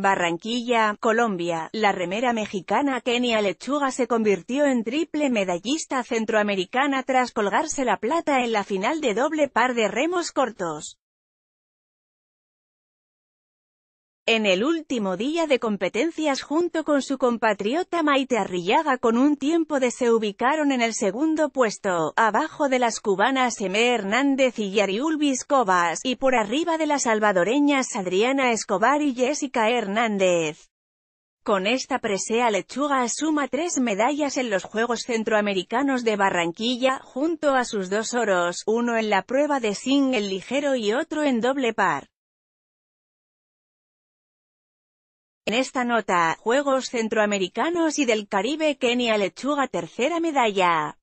Barranquilla, Colombia, la remera mexicana Kenia Lechuga se convirtió en triple medallista centroamericana tras colgarse la plata en la final de doble par de remos cortos. En el último día de competencias junto con su compatriota Maite Arrillaga con un tiempo de se ubicaron en el segundo puesto, abajo de las cubanas Eme Hernández y Yariulvis Covas, y por arriba de las salvadoreñas Adriana Escobar y Jessica Hernández. Con esta presea Lechuga suma 3 medallas en los Juegos Centroamericanos de Barranquilla, junto a sus 2 oros, uno en la prueba de single ligero y otro en doble par. En esta nota, Juegos Centroamericanos y del Caribe, Kenia Lechuga tercera medalla.